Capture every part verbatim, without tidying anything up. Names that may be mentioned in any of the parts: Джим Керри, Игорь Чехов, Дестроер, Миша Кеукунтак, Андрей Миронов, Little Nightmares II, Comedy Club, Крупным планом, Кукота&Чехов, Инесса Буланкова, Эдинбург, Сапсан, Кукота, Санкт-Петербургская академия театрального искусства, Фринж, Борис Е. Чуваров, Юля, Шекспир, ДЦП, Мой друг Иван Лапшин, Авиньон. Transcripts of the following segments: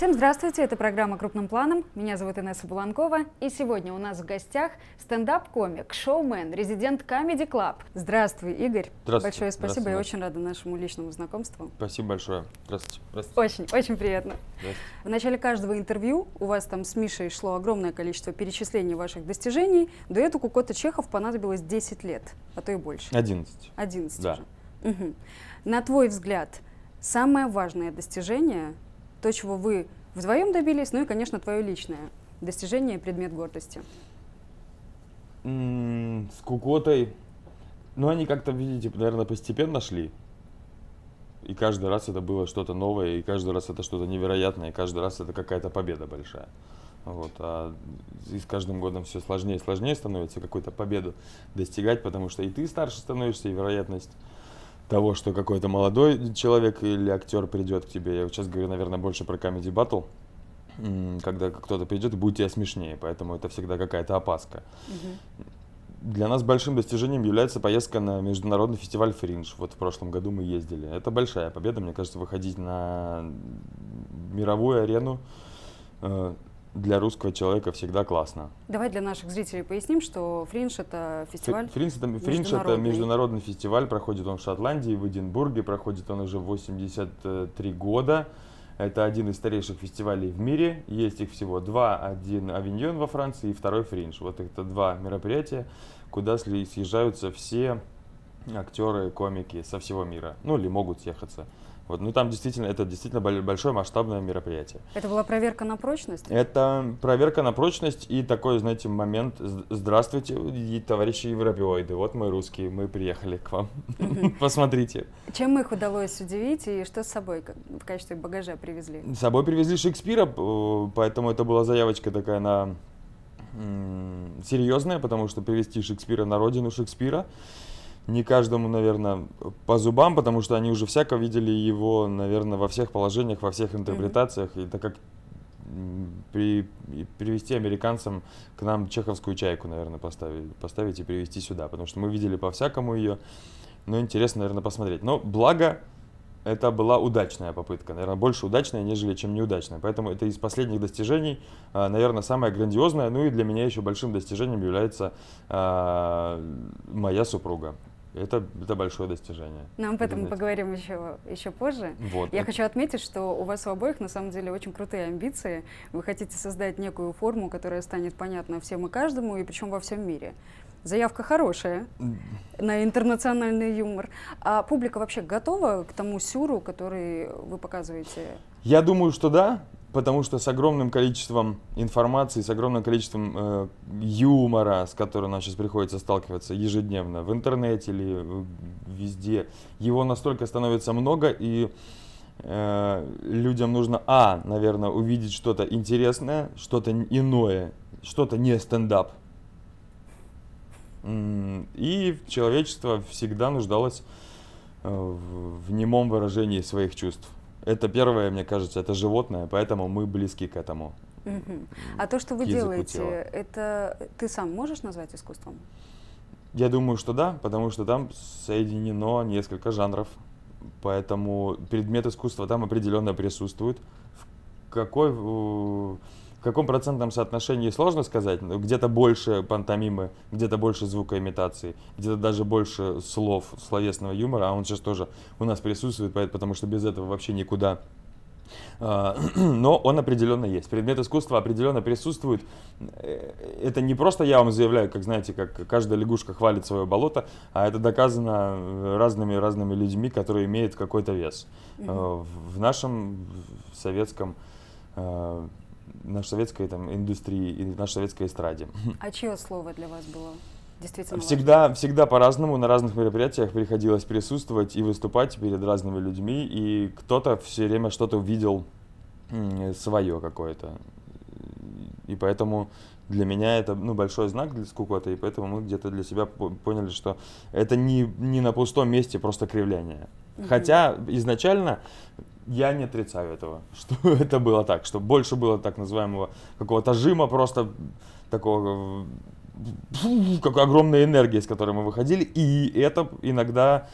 Всем здравствуйте, это программа «Крупным планом». Меня зовут Инесса Буланкова. И сегодня у нас в гостях стендап-комик, шоумен, резидент Comedy Club. Здравствуй, Игорь. Здравствуйте. Большое спасибо. Здравствуйте. Я очень рада нашему личному знакомству. Спасибо большое. Здравствуйте. Здравствуйте. Очень, очень приятно. В начале каждого интервью у вас там с Мишей шло огромное количество перечислений ваших достижений. Дуэту Кукота&Чехов понадобилось десять лет, а то и больше. одиннадцать. одиннадцать да. уже. Угу. На твой взгляд, самое важное достижение... То, чего вы вдвоем добились, ну и, конечно, твое личное достижение и предмет гордости. М-м, с Кукотой. Ну, они как-то, видите, наверное, постепенно шли. И каждый раз это было что-то новое, и каждый раз это что-то невероятное, и каждый раз это какая-то победа большая. Вот. А и с каждым годом все сложнее и сложнее становится какую-то победу достигать, потому что и ты старше становишься, и вероятность... того, что какой-то молодой человек или актер придет к тебе. Я сейчас говорю, наверное, больше про Comedy Battle, когда кто-то придет и будет тебя смешнее, поэтому это всегда какая-то опаска. Угу. Для нас большим достижением является поездка на международный фестиваль «Фринж». Вот в прошлом году мы ездили. Это большая победа, мне кажется, выходить на мировую арену для русского человека всегда классно. Давай для наших зрителей поясним, что Фринж — это фестиваль Фринж это, Фринж это международный фестиваль, проходит он в Шотландии, в Эдинбурге, проходит он уже восемьдесят три года. Это один из старейших фестивалей в мире, есть их всего два. Один — Авиньон во Франции и второй — Фринж. Вот это два мероприятия, куда съезжаются все актеры, комики со всего мира, ну или могут съехаться. Вот. Ну, там действительно, это действительно большое масштабное мероприятие. Это была проверка на прочность? Это проверка на прочность и такой, знаете, момент: здравствуйте, товарищи европеоиды, вот мы русские, мы приехали к вам, угу. посмотрите. Чем их удалось удивить и что с собой в качестве багажа привезли? С собой привезли Шекспира, поэтому это была заявочка такая на серьезная, потому что привезти Шекспира на родину Шекспира не каждому, наверное, по зубам, потому что они уже всяко видели его, наверное, во всех положениях, во всех интерпретациях. Mm-hmm. И так как при, привести американцам к нам чеховскую чайку, наверное, поставить, поставить и привезти сюда, потому что мы видели по-всякому ее, но интересно, наверное, посмотреть. Но благо, это была удачная попытка, наверное, больше удачная, нежели чем неудачная. Поэтому это из последних достижений, наверное, самое грандиозное. Ну и для меня еще большим достижением является моя супруга. Это, это большое достижение. Но об этом мы поговорим еще, еще позже. Вот. Я хочу отметить, что у вас у обоих на самом деле очень крутые амбиции. Вы хотите создать некую форму, которая станет понятна всем и каждому, и причем во всем мире. Заявка хорошая на интернациональный юмор. А публика вообще готова к тому сюру, который вы показываете? Я думаю, что да, потому что с огромным количеством информации, с огромным количеством э, юмора, с которым нам сейчас приходится сталкиваться ежедневно в интернете или везде, его настолько становится много, и э, людям нужно, а, наверное, увидеть что-то интересное, что-то иное, что-то не стендап. И человечество всегда нуждалось в немом выражении своих чувств. Это первое, мне кажется, это животное, поэтому мы близки к этому. Угу. А то, что вы делаете, тела. Это ты сам можешь назвать искусством? Я думаю, что да, потому что там соединено несколько жанров, поэтому предмет искусства там определенно присутствует. В какой... В каком процентном соотношении сложно сказать, где-то больше пантомимы, где-то больше звукоимитации, где-то даже больше слов, словесного юмора, а он сейчас тоже у нас присутствует, потому что без этого вообще никуда. Но он определенно есть. Предмет искусства определенно присутствует. Это не просто я вам заявляю, как, знаете, как каждая лягушка хвалит свое болото, а это доказано разными-разными людьми, которые имеют какой-то вес. Mm-hmm. В нашем в советском... нашей советской там, индустрии и нашей советской эстраде. А чье слово для вас было действительно всегда важно? Всегда по-разному, на разных мероприятиях приходилось присутствовать и выступать перед разными людьми, и кто-то все время что-то увидел свое какое-то. И поэтому для меня это ну, большой знак для Кукоты, и поэтому мы где-то для себя поняли, что это не, не на пустом месте просто кривляние. Mm-hmm. Хотя изначально... Я не отрицаю этого, что это было так, что больше было так называемого какого-то жима, просто такого, как огромной энергии, с которой мы выходили, и это иногда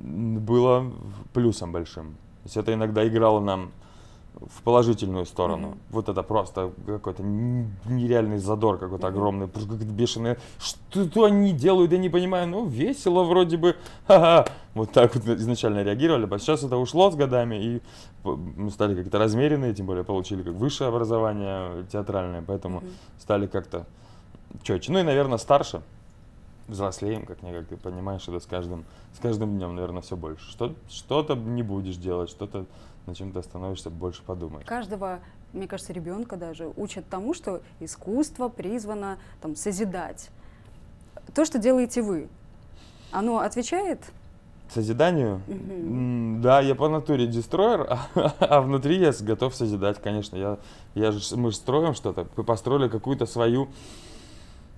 было плюсом большим. То есть это иногда играло нам в положительную сторону. Mm-hmm. Вот это просто какой-то нереальный задор какой-то mm-hmm. огромный, какой-то бешеный. Что они делают, я не понимаю. Ну, весело вроде бы. Ха-ха. Вот так вот изначально реагировали. А сейчас это ушло с годами, и мы стали как-то размеренные, тем более получили как высшее образование театральное, поэтому mm-hmm. стали как-то четче. Ну и, наверное, старше. Взрослеем, как-никак, ты понимаешь, это с каждым, с каждым днем, наверное, все больше. Что, что-то не будешь делать, что-то, на чем ты становишься, больше подумаешь. Каждого, мне кажется, ребенка даже учат тому, что искусство призвано там созидать. То, что делаете вы, оно отвечает? Созиданию? Mm-hmm. Да, я по натуре дестройер, а, а внутри я готов созидать, конечно. Я, я же, мы же строим что-то, построили какую-то свою...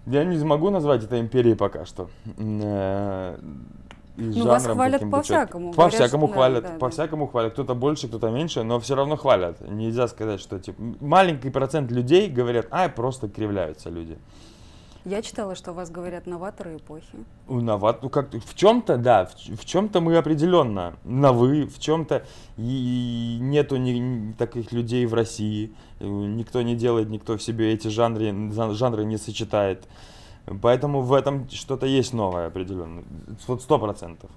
Я не могу назвать это империей пока что. Ну, вас хвалят по-всякому. По-всякому хвалят, по-всякому хвалят. Кто-то больше, кто-то меньше, но все равно хвалят. Нельзя сказать, что типа, маленький процент людей говорят, а просто кривляются люди. Я читала, что вас говорят новаторы эпохи. Новат, ну как в чем-то, да, в, в чем-то мы определенно новы, в чем-то и нету ни, таких людей в России, никто не делает, никто в себе эти жанры, жанры не сочетает, поэтому в этом что-то есть новое определенно, вот сто процентов.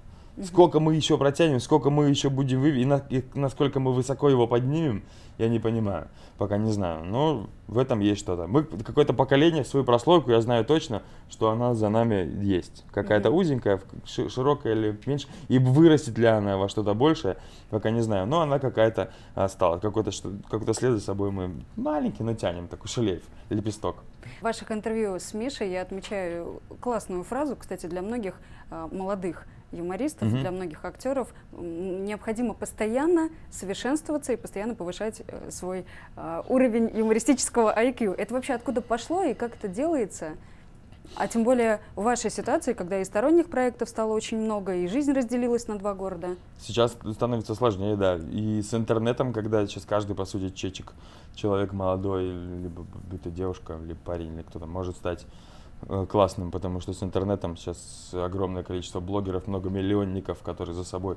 Сколько мы еще протянем, сколько мы еще будем вы... и, на... и насколько мы высоко его поднимем, я не понимаю, пока не знаю. Но в этом есть что-то. Мы какое-то поколение, свою прослойку, я знаю точно, что она за нами есть. Какая-то узенькая, широкая или меньше. И вырастет ли она во что-то большее, пока не знаю. Но она какая-то осталась. Какой-то, какой-то след за собой мы маленький, но тянем такой шелейф, лепесток. В ваших интервью с Мишей я отмечаю классную фразу, кстати, для многих молодых юмористов, mm-hmm. для многих актеров необходимо постоянно совершенствоваться и постоянно повышать свой э, уровень юмористического ай кью. Это вообще откуда пошло и как это делается? А тем более в вашей ситуации, когда и сторонних проектов стало очень много, и жизнь разделилась на два города. Сейчас становится сложнее, да. И с интернетом, когда сейчас каждый, по сути, чечек, человек молодой, либо девушка, либо парень, или кто-то может стать классным, потому что с интернетом сейчас огромное количество блогеров, многомиллионников, которые за собой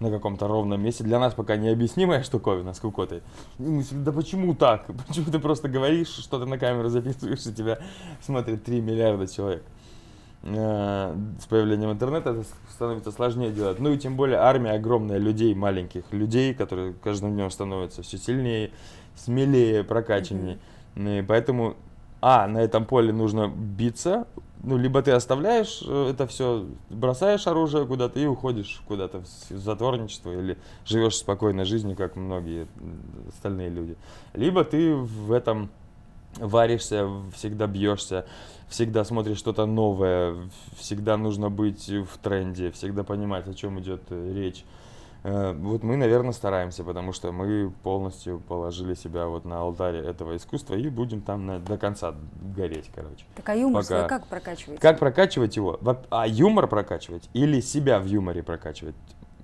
на каком-то ровном месте. Для нас пока необъяснимая штуковина с Кукотой. Да почему так? Почему ты просто говоришь, что ты на камеру записываешь, и тебя смотрит три миллиарда человек? С появлением интернета это становится сложнее делать. Ну и тем более армия огромная людей, маленьких людей, которые каждым днем становятся все сильнее, смелее, прокачаннее. И поэтому... А, на этом поле нужно биться, ну, либо ты оставляешь это все, бросаешь оружие куда-то и уходишь куда-то в затворничество, или живешь спокойной жизнью, как многие остальные люди. Либо ты в этом варишься, всегда бьешься, всегда смотришь что-то новое, всегда нужно быть в тренде, всегда понимать, о чем идет речь. Вот мы, наверное, стараемся, потому что мы полностью положили себя вот на алтарь этого искусства и будем там на, до конца гореть, короче. Так а юмор пока... как прокачивать? Как прокачивать его? А юмор прокачивать или себя в юморе прокачивать?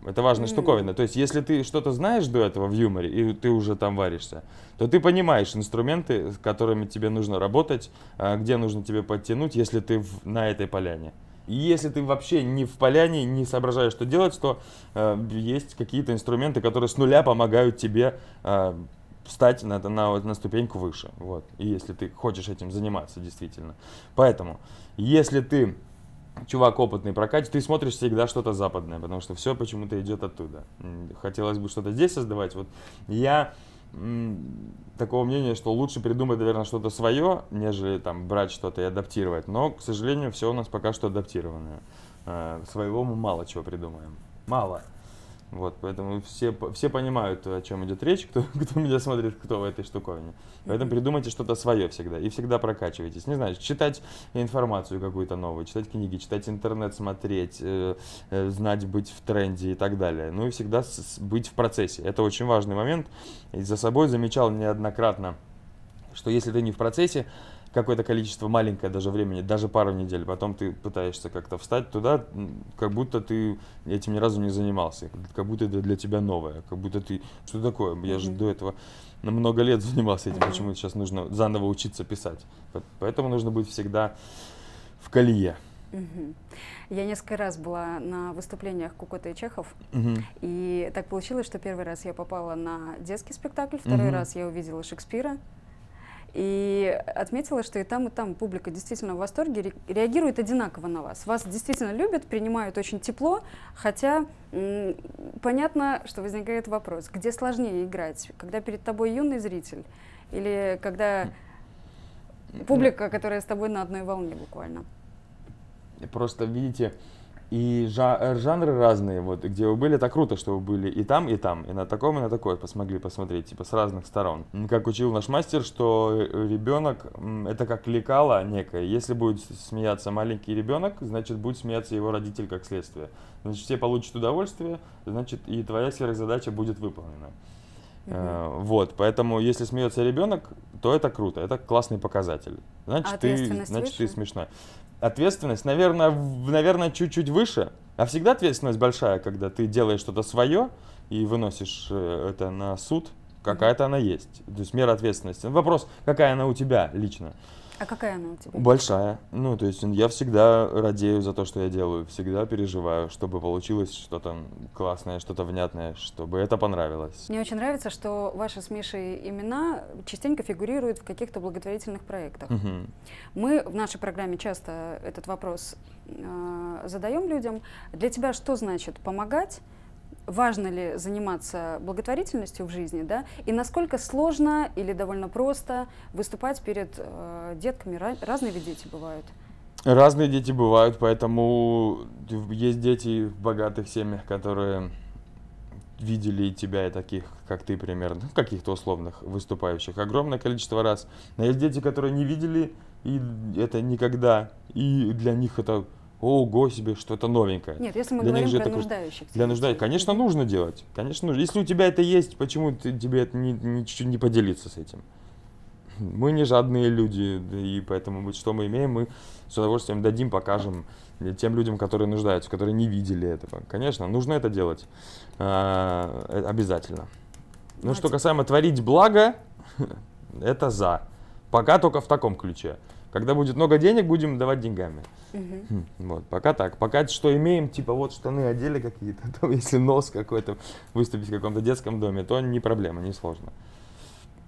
Это важная mm-hmm. штуковина. То есть, если ты что-то знаешь до этого в юморе, и ты уже там варишься, то ты понимаешь инструменты, с которыми тебе нужно работать, где нужно тебе подтянуть, если ты в, на этой поляне. И если ты вообще не в поляне, не соображаешь, что делать, то э, есть какие-то инструменты, которые с нуля помогают тебе э, встать на, на, на ступеньку выше. Вот. И если ты хочешь этим заниматься, действительно. Поэтому, если ты чувак опытный прокат, ты смотришь всегда что-то западное, потому что все почему-то идет оттуда. Хотелось бы что-то здесь создавать. Вот я... такого мнения, что лучше придумать, наверное, что-то свое, нежели там брать что-то и адаптировать. Но, к сожалению, все у нас пока что адаптированное. Своего мы мало чего придумаем. Мало. Вот, поэтому все, все понимают, о чем идет речь, кто, кто меня смотрит, кто в этой штуковине. Поэтому придумайте что-то свое всегда и всегда прокачивайтесь. Не знаю, читать информацию какую-то новую, читать книги, читать интернет, смотреть, э, э, знать, быть в тренде и так далее. Ну и всегда с, быть в процессе. Это очень важный момент. И за собой замечал неоднократно, что если ты не в процессе, какое-то количество маленькое даже времени, даже пару недель, потом ты пытаешься как-то встать туда, как будто ты этим ни разу не занимался, как будто это для тебя новое, как будто ты, что такое, я mm-hmm. же до этого много лет занимался этим, почему сейчас нужно заново учиться писать, поэтому нужно быть всегда в колее. Угу. Я несколько раз была на выступлениях Кукота и Чехов, угу. и так получилось, что первый раз я попала на детский спектакль, второй угу. раз я увидела Шекспира и отметила, что и там, и там публика действительно в восторге, реагирует одинаково на вас. Вас действительно любят, принимают очень тепло, хотя понятно, что возникает вопрос, где сложнее играть, когда перед тобой юный зритель или когда публика, которая с тобой на одной волне буквально. Просто, видите, и жа жанры разные, вот, где вы были, это круто, что вы были и там, и там, и на таком, и на такой, смогли посмотреть, типа, с разных сторон. Как учил наш мастер, что ребенок, это как лекало некое, если будет смеяться маленький ребенок, значит, будет смеяться его родитель как следствие. Значит, все получат удовольствие, значит, и твоя сверхзадача будет выполнена. Uh-huh. Вот, поэтому если смеется ребенок, то это круто, это классный показатель. Значит, а ты, значит ты смешная. Ответственность, наверное, наверное, чуть-чуть выше, а всегда ответственность большая, когда ты делаешь что-то свое и выносишь это на суд, какая-то uh-huh. она есть. То есть мера ответственности. Вопрос, какая она у тебя лично? А какая она у тебя? Большая. Ну, то есть я всегда радею за то, что я делаю, всегда переживаю, чтобы получилось что-то классное, что-то внятное, чтобы это понравилось. Мне очень нравится, что ваши с Мишей имена частенько фигурируют в каких-то благотворительных проектах. Угу. Мы в нашей программе часто этот вопрос э, задаем людям. Для тебя что значит помогать? Важно ли заниматься благотворительностью в жизни, да, и насколько сложно или довольно просто выступать перед э, детками? Разные ведь дети бывают. Разные дети бывают, поэтому есть дети в богатых семьях, которые видели тебя и таких, как ты, примерно, каких-то условных выступающих огромное количество раз. Но есть дети, которые не видели и это никогда, и для них это... Ого себе, что-то новенькое. Нет, если мы для говорим про это нуждающихся. Для нуждающихся. Конечно, нужно делать. Конечно, нужно. Если у тебя это есть, почему ты, тебе это не, не, чуть-чуть не поделиться с этим? Мы не жадные люди, и поэтому что мы имеем, мы с удовольствием дадим, покажем тем людям, которые нуждаются, которые не видели этого. Конечно, нужно это делать. А, обязательно. Ну, а что касаемо творить благо, это за. Пока только в таком ключе. Когда будет много денег, будем давать деньгами. Угу. Вот, пока так. Пока что имеем, типа вот штаны одели какие-то, если нос какой-то выступить в каком-то детском доме, то не проблема, не сложно.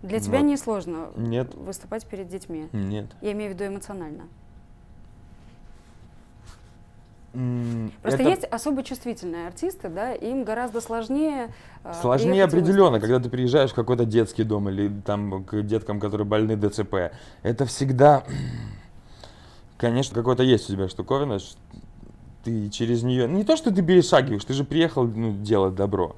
Для вот. Тебя не сложно Нет. выступать перед детьми? Нет. Я имею в виду эмоционально. Просто это... есть особо чувствительные артисты, да, им гораздо сложнее. Сложнее определенно, выступить. Когда ты приезжаешь в какой-то детский дом или там к деткам, которые больны ДЦП, это всегда, конечно, какой-то есть у тебя штуковина, ты через нее, не то, что ты перешагиваешь, ты же приехал ну, делать добро.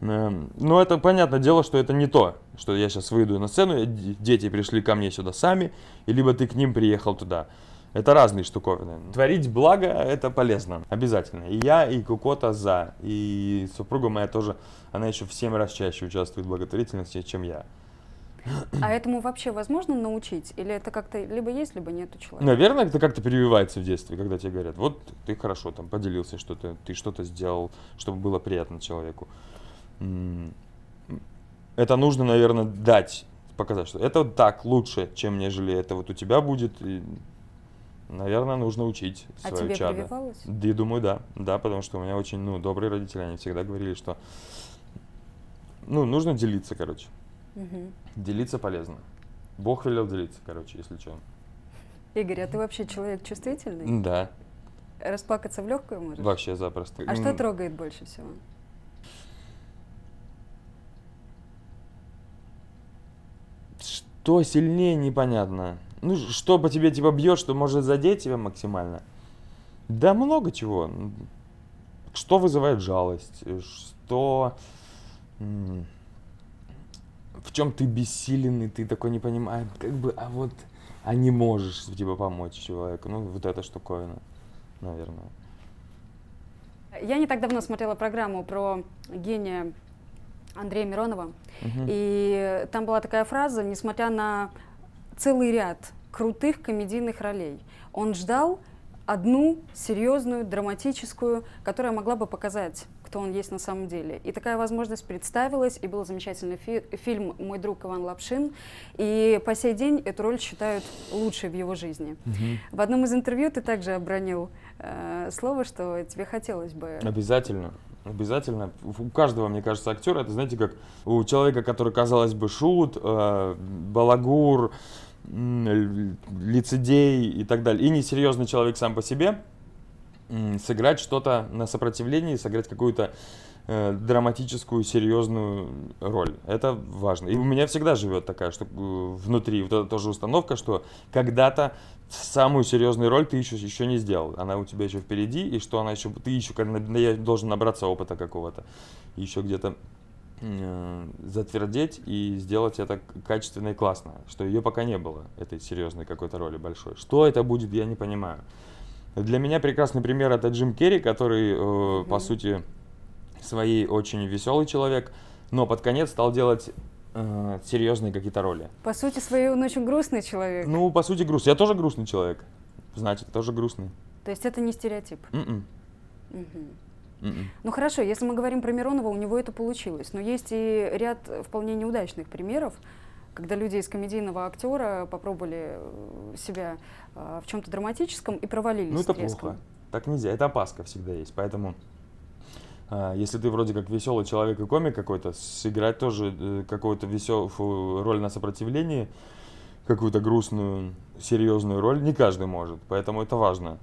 Но это понятное дело, что это не то, что я сейчас выйду на сцену, дети пришли ко мне сюда сами, либо ты к ним приехал туда. Это разные штуковины. Творить благо – это полезно, обязательно. И я, и Кукота за, и супруга моя тоже, она еще в семь раз чаще участвует в благотворительности, чем я. А этому вообще возможно научить? Или это как-то либо есть, либо нет у человека? Наверное, это как-то перевивается в детстве, когда тебе говорят, вот ты хорошо там поделился что-то, ты что-то сделал, чтобы было приятно человеку. Это нужно, наверное, дать, показать, что это так лучше, чем нежели это вот у тебя будет. Наверное, нужно учить свою чаду. А тебе прививалось? Да, я думаю, да. Да, потому что у меня очень ну, добрые родители, они всегда говорили, что ну, нужно делиться, короче. Угу. Делиться полезно. Бог велел делиться, короче, если что. Игорь, а ты вообще человек чувствительный? Да. Расплакаться в легкую можешь? Вообще запросто. А что трогает больше всего? Что сильнее, непонятно. Ну, что по тебе типа бьет, что может задеть тебя максимально. Да много чего. Что вызывает жалость, что... В чем ты бессилен, и ты такой не понимаешь, как бы, а вот, а не можешь типа помочь человеку. Ну, вот эта штуковина, наверное. Я не так давно смотрела программу про гения Андрея Миронова. Угу. И там была такая фраза, несмотря на... целый ряд крутых комедийных ролей. Он ждал одну серьезную, драматическую, которая могла бы показать, кто он есть на самом деле. И такая возможность представилась, и был замечательный фи фильм «Мой друг Иван Лапшин». И по сей день эту роль считают лучшей в его жизни. Угу. В одном из интервью ты также обронил э, слово, что тебе хотелось бы… Обязательно. Обязательно. У каждого, мне кажется, актера, это, знаете, как у человека, который, казалось бы, шут, э, балагур, э, лицедей и так далее, и несерьезный человек сам по себе, э, сыграть что-то на сопротивлении, сыграть какую-то э, драматическую, серьезную роль. Это важно. И у меня всегда живет такая, что внутри вот это тоже установка, что когда-то самую серьезную роль ты еще, еще не сделал. Она у тебя еще впереди, и что она еще. Ты еще должен набраться опыта какого-то, еще где-то э, затвердеть и сделать это качественно и классно. Что ее пока не было, этой серьезной какой-то роли большой. Что это будет, я не понимаю. Для меня прекрасный пример — это Джим Керри, который, э, mm-hmm. по сути, своей очень веселый человек, но под конец стал делать серьезные какие-то роли. По сути своей он очень грустный человек. Ну, по сути, грустный. Я тоже грустный человек. Значит, тоже грустный. То есть это не стереотип? Mm-mm. Mm-hmm. Mm-mm. Ну хорошо, если мы говорим про Миронова, у него это получилось. Но есть и ряд вполне неудачных примеров, когда люди из комедийного актера попробовали себя в чем-то драматическом и провалились. Ну это резко. Плохо. Так нельзя. Это опаска всегда есть. Поэтому... Если ты вроде как веселый человек и комик какой-то, сыграть тоже какую-то веселую роль на сопротивлении, какую-то грустную, серьезную роль, не каждый может. Поэтому это важно.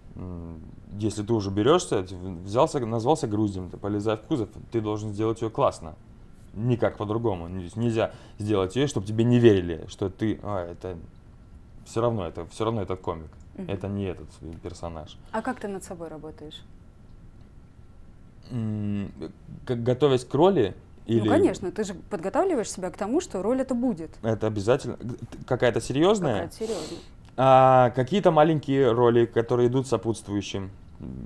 Если ты уже берешься, взялся, назвался груздем, ты полезай в кузов, ты должен сделать ее классно. Никак по-другому. Нельзя сделать ее, чтобы тебе не верили, что ты… А, это все равно, это все равно этот комик, Mm-hmm. это не этот персонаж. А как ты над собой работаешь? Как, готовясь к роли? Или... Ну, конечно, ты же подготавливаешь себя к тому, что роль это будет. Это обязательно. Какая-то серьезная? Какая-то серьезная. А, какие-то маленькие роли, которые идут сопутствующим,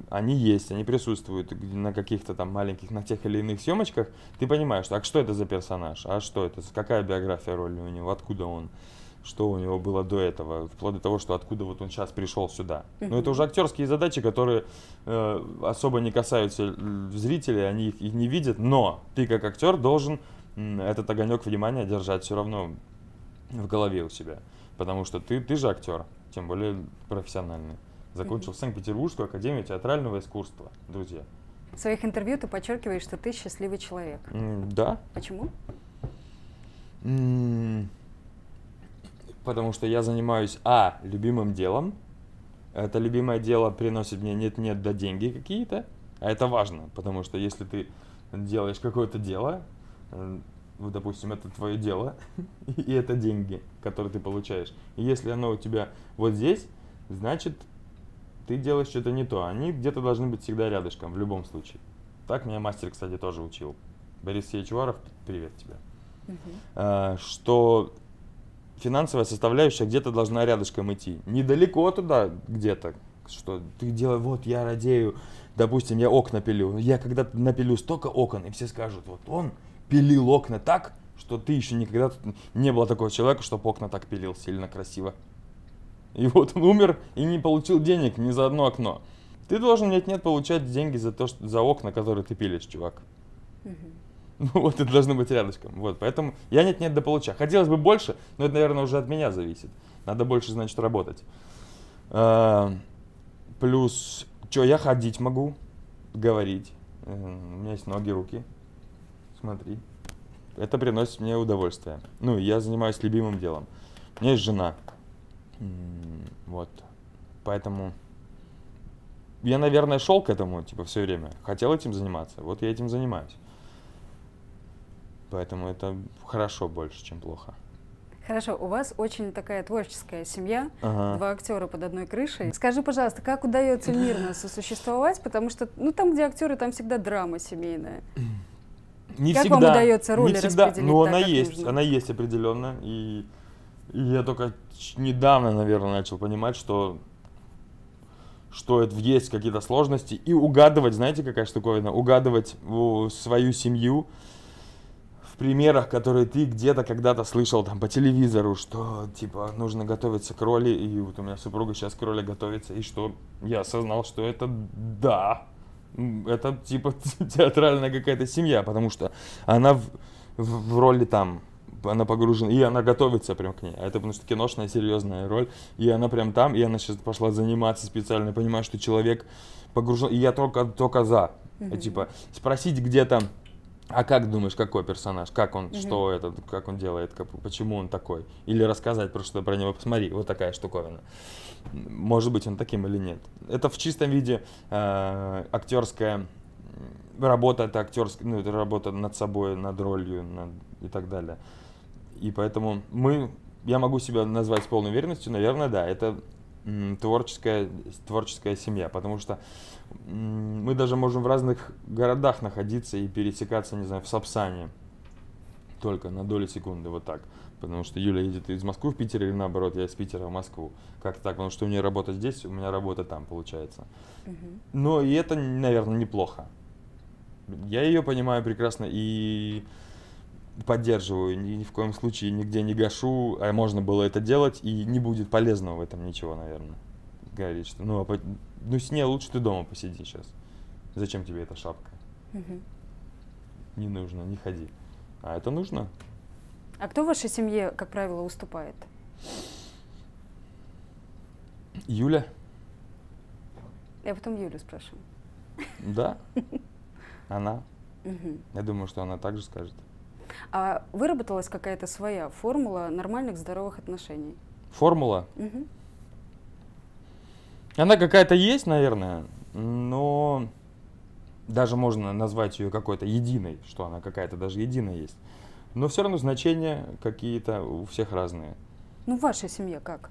они есть, они присутствуют на каких-то там маленьких, на тех или иных съемочках. Ты понимаешь, а что это за персонаж, а что это, какая биография роли у него, откуда он, что у него было до этого, вплоть до того, что откуда вот он сейчас пришел сюда. Но это уже актерские задачи, которые э, особо не касаются зрителей, они их, их не видят, но ты как актер должен э, этот огонек внимания держать все равно в голове у себя, потому что ты, ты же актер, тем более профессиональный. Закончил Санкт-Петербургскую академию театрального искусства, друзья. В своих интервью ты подчеркиваешь, что ты счастливый человек. Mm, да. Почему? Mm. Потому что я занимаюсь, а, любимым делом. Это любимое дело приносит мне нет-нет, да деньги какие-то. А это важно, потому что если ты делаешь какое-то дело, вот, допустим, это твое дело, и это деньги, которые ты получаешь. И если оно у тебя вот здесь, значит, ты делаешь что-то не то. Они где-то должны быть всегда рядышком, в любом случае. Так меня мастер, кстати, тоже учил. Борис Е. Чуваров, привет тебе. Uh-huh. Что... Финансовая составляющая где-то должна рядышком идти. Недалеко туда где-то, что ты делаешь, вот я радею, допустим, я окна пилю. Я когда-то напилю столько окон, и все скажут, вот он пилил окна так, что ты еще никогда не было такого человека, чтобы окна так пилил сильно красиво. И вот он умер и не получил денег ни за одно окно. Ты должен нет-нет получать деньги за, то, что, за окна, которые ты пилишь, чувак. Ну вот, это должно быть рядышком. Вот, поэтому я нет-нет да получаю. Хотелось бы больше, но это, наверное, уже от меня зависит. Надо больше, значит, работать. А, плюс, что, я ходить могу, говорить. У меня есть ноги, руки. Смотри. Это приносит мне удовольствие. Ну, я занимаюсь любимым делом. У меня есть жена. Вот. Поэтому... Я, наверное, шел к этому, типа, все время. Хотел этим заниматься. Вот я этим занимаюсь. Поэтому это хорошо больше, чем плохо. Хорошо. У вас очень такая творческая семья, ага. Два актера под одной крышей. Скажи, пожалуйста, как удается мирно сосуществовать? Потому что ну, там, где актеры, там всегда драма семейная. Не как всегда. Вам удается роли распределить? Ну, она есть, нужно? Она есть определенно. И, и я только недавно, наверное, начал понимать, что... что это есть какие-то сложности. И угадывать, знаете, какая штуковина? Угадывать свою семью. Примерах, которые ты где-то когда-то слышал там по телевизору, что типа нужно готовиться к роли, и вот у меня супруга сейчас к роли готовится, и что я осознал, что это да, это типа театральная какая-то семья, потому что она в, в, в роли там, она погружена, и она готовится прям к ней. А это, потому что киношная серьезная роль, и она прям там, и она сейчас пошла заниматься специально, понимаю, что человек погружен, и я только, только за. Mm-hmm. Типа спросить где-то, а как думаешь, какой персонаж, как он, mm-hmm. что это, как он делает, как, почему он такой? Или рассказать про что про него, посмотри, вот такая штуковина. Может быть, он таким или нет. Это в чистом виде э, актерская работа, это актерская, ну, это работа над собой, над ролью над, и так далее. И поэтому мы, я могу себя назвать с полной уверенностью, наверное, да, это м, творческая, творческая семья, потому что м, мы даже можем в разных городах находиться и пересекаться, не знаю, в Сапсане, только на долю секунды, вот так. Потому что Юля едет из Москвы в Питер, или наоборот, я из Питера в Москву. Как-то так, потому что у меня работа здесь, у меня работа там, получается. Uh-huh. Но и это, наверное, неплохо. Я ее понимаю прекрасно и поддерживаю. И ни в коем случае нигде не гашу, а можно было это делать, и не будет полезного в этом ничего, наверное. Говорит, что ну, а по... ну с ней лучше ты дома посиди сейчас. Зачем тебе эта шапка? Uh-huh. Не нужно, не ходи. А это нужно. А кто в вашей семье, как правило, уступает? Юля. Я потом Юлю спрошу. Да, она. Угу. Я думаю, что она также скажет. А выработалась какая-то своя формула нормальных здоровых отношений? Формула? Угу. Она какая-то есть, наверное, но даже можно назвать ее какой-то единой, что она какая-то даже единая есть. Но все равно значения какие-то у всех разные. Ну, в вашей семье как?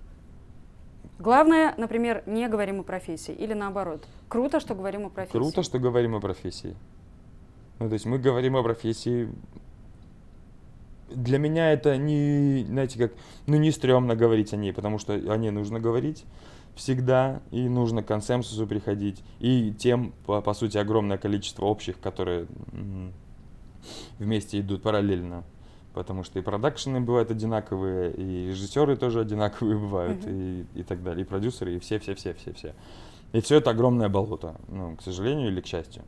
Главное, например, не говорим о профессии. Или наоборот, круто, что говорим о профессии. Круто, что говорим о профессии. Ну, то есть мы говорим о профессии. Для меня это не, знаете, как, ну, не стрёмно говорить о ней, потому что о ней нужно говорить всегда, и нужно к консенсусу приходить. И тем, по, по сути, огромное количество общих, которые... вместе идут параллельно, потому что и продакшены бывают одинаковые, и режиссеры тоже одинаковые бывают, mm-hmm. и, и так далее, и продюсеры, и все-все-все-все-все. И все это огромное болото, ну, к сожалению или к счастью.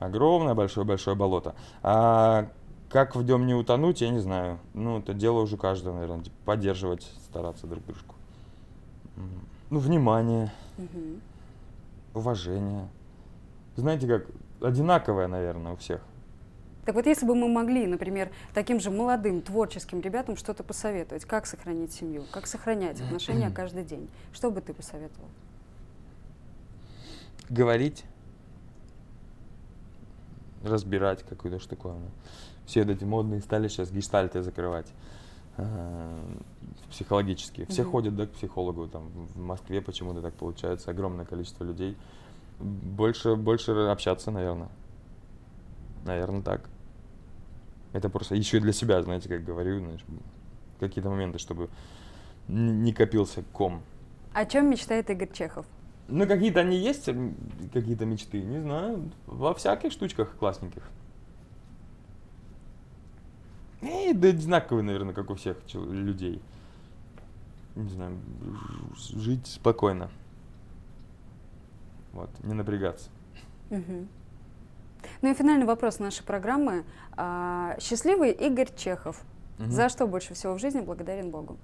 Огромное большое-большое болото. А как в нем не утонуть, я не знаю. Ну, это дело уже каждого, наверное, поддерживать, стараться друг дружку. Ну, внимание, mm-hmm. уважение. Знаете, как одинаковое, наверное, у всех. Так вот, если бы мы могли, например, таким же молодым, творческим ребятам что-то посоветовать, как сохранить семью, как сохранять отношения каждый день, что бы ты посоветовал? Говорить, разбирать какую-то штуковину. Все эти модные стали сейчас гештальты закрывать психологически. Все угу. ходят, да, к психологу, там, в Москве почему-то так получается, огромное количество людей. Больше, больше общаться, наверное. Наверное, так. Это просто еще и для себя, знаете, как говорю, знаешь, какие-то моменты, чтобы не копился ком. О чем мечтает Игорь Чехов? Ну, какие-то они есть, какие-то мечты, не знаю, во всяких штучках классненьких. И да, одинаковые, наверное, как у всех людей. Не знаю, жить спокойно. Вот, не напрягаться. Угу. Ну и финальный вопрос нашей программы. А, счастливый Игорь Чехов. Угу. За что больше всего в жизни благодарен Богу?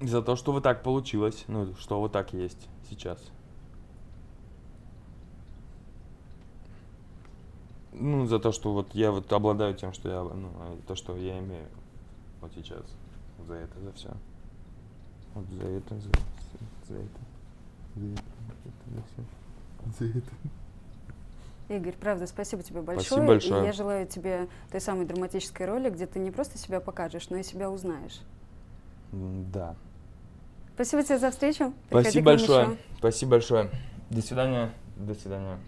За то, что вот так получилось, ну, что вот так есть сейчас. Ну, за то, что вот я вот обладаю тем, что я, ну, то, что я имею вот сейчас. За это, за все. Вот за это, за, за это, за это. Игорь, правда, спасибо тебе большое. Спасибо большое. И я желаю тебе той самой драматической роли, где ты не просто себя покажешь, но и себя узнаешь. Да. Спасибо тебе за встречу. Приходи. Спасибо большое. Еще. Спасибо большое. До свидания. До свидания.